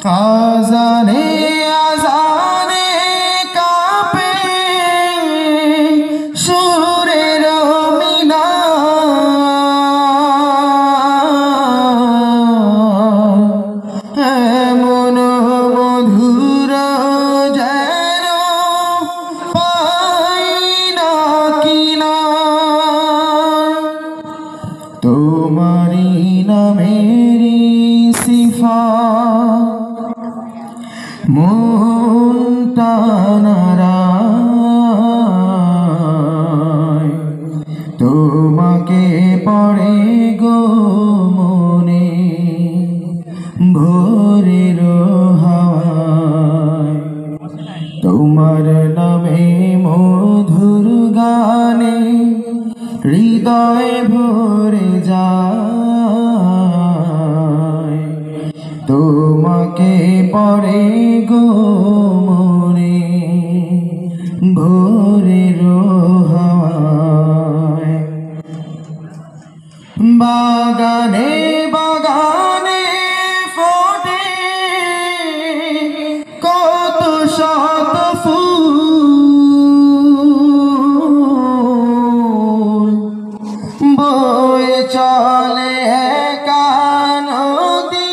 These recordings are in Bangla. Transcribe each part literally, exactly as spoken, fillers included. आज़ाने आज़ाने कापे शूरेर मिना एमन मधुर जेन पाइना किना तोमारी नामेरी सिफा मुंतानाराय तुमाके पड़े गो मोने भोरेर हावाय तुमार नामे मधुर गाने हृदय भरे जाय तुमाके पड़े गो मोरे भोरेर हावाय बागाने बागाने फोटे कत शत फूल बोए चले एका नदी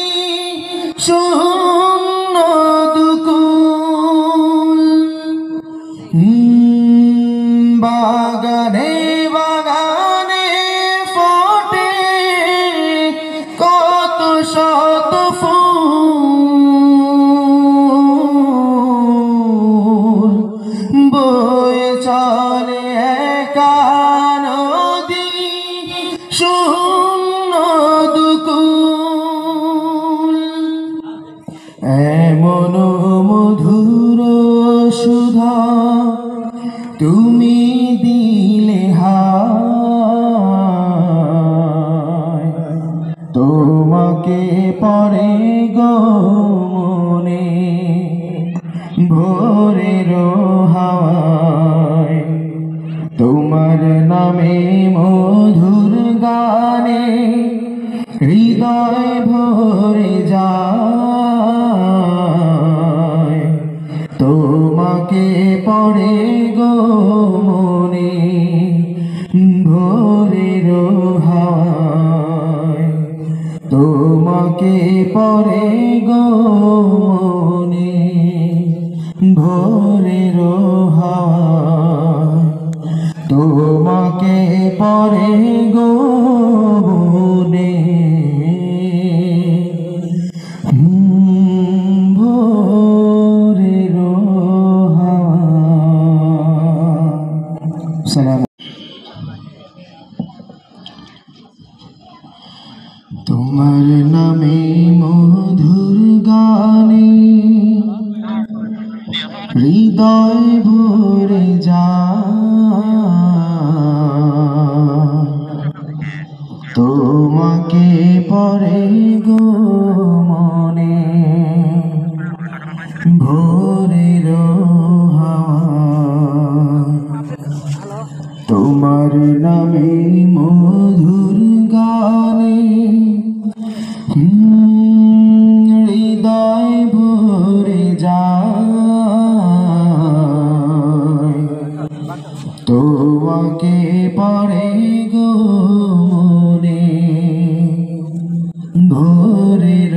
बागाने बागाने फोटे कत शत फूल बोए चले एका नदी শূন্য দুকুল এমন মধুর সুধা তুমি দিলে হায় তোমাকে পড়ে গো মনে ভোরের হাওয়ায় তোমার নামে মধুর গানে হৃদয় ভরে যায় তোমাকে পড়ে গো মনে ভোরের হাওয়ায় তোমাকে পড়ে গো মনে ভোরের হাওয়ায় তোমাকে পড়ে গো মনে তোমার নামে মধুর গানে হৃদয় ভরে যায় তোমাকে পড়ে গো মনে ভোরের হাওয়ায় তোমার নামে মধুর গানে হৃদয় ভরে যায় তোমাকে পড়ে গো মনে ভোরের